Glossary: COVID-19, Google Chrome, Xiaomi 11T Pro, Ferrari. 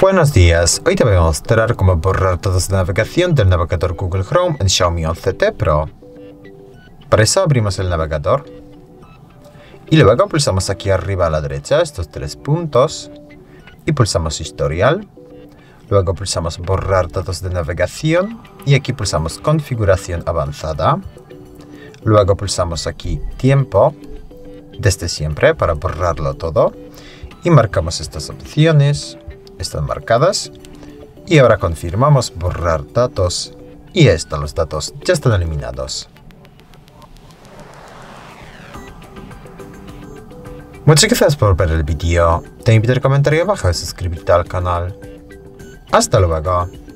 Buenos días, hoy te voy a mostrar cómo borrar todas la navegación del navegador Google Chrome en Xiaomi 11T Pro. Para eso abrimos el navegador y luego pulsamos aquí arriba a la derecha estos tres puntos y pulsamos historial, luego pulsamos borrar datos de navegación y aquí pulsamos configuración avanzada. Luego pulsamos aquí tiempo, desde siempre, para borrarlo todo. Y marcamos estas opciones, están marcadas. Y ahora confirmamos borrar datos. Y ya están los datos, ya están eliminados. Muchas gracias por ver el vídeo. Te invito a comentario abajo y suscribirte al canal. Hasta luego.